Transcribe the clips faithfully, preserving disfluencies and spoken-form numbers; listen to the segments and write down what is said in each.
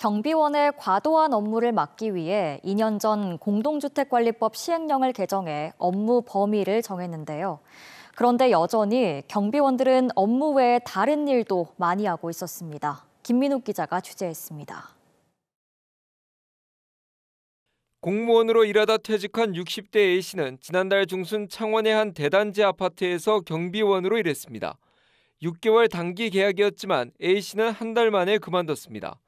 경비원의 과도한 업무를 막기 위해 이 년 전 공동주택관리법 시행령을 개정해 업무 범위를 정했는데요. 그런데 여전히 경비원들은 업무 외에 다른 일도 많이 하고 있었습니다. 김민욱 기자가 취재했습니다. 공무원으로 일하다 퇴직한 육십 대 A씨는 지난달 중순 창원의 한 대단지 아파트에서 경비원으로 일했습니다. 육 개월 단기 계약이었지만 A씨는 한 달 만에 그만뒀습니다.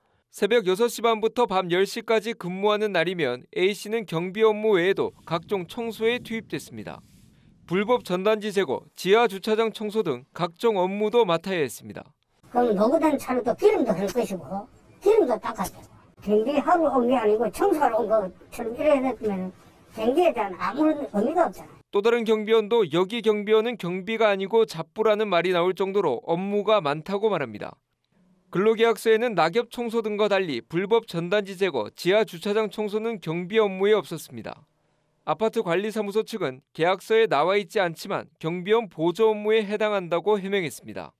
새벽 여섯 시 반부터 밤 열 시까지 근무하는 날이면 A씨는 경비 업무 외에도 각종 청소에 투입됐습니다. 불법 전단지 제거, 지하 주차장 청소 등 각종 업무도 맡아야 했습니다. 그럼 녹아든 차는 또 기름도 할 것이고 기름도 닦아야 되고 경비하러 온 게 아니고 청소하러 온 것처럼 이래야 되면 경비에 대한 아무런 의미가 없잖아요. 또 다른 경비원도 여기 경비원은 경비가 아니고 잡부라는 말이 나올 정도로 업무가 많다고 말합니다. 근로계약서에는 낙엽 청소 등과 달리 불법 전단지 제거, 지하 주차장 청소는 경비 업무에 없었습니다. 아파트 관리사무소 측은 계약서에 나와 있지 않지만 경비원 보조 업무에 해당한다고 해명했습니다.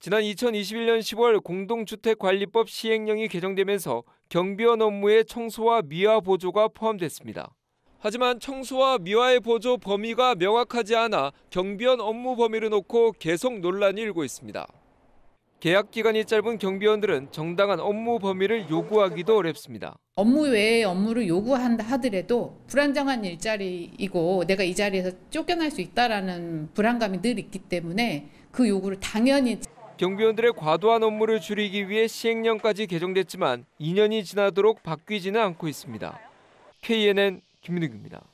지난 이천이십일 년 시월 공동주택관리법 시행령이 개정되면서 경비원 업무에 청소와 미화 보조가 포함됐습니다. 하지만 청소와 미화의 보조 범위가 명확하지 않아 경비원 업무 범위를 놓고 계속 논란이 일고 있습니다. 계약 기간이 짧은 경비원들은 정당한 업무 범위를 요구하기도 어렵습니다. 업무 외의 업무를 요구한다 하더라도 불안정한 일자리이고 내가 이 자리에서 쫓겨날 수 있다라는 불안감이 늘 있기 때문에 그 요구를 당연히. 경비원들의 과도한 업무를 줄이기 위해 시행령까지 개정됐지만 이 년이 지나도록 바뀌지는 않고 있습니다. 케이엔엔 김민욱입니다.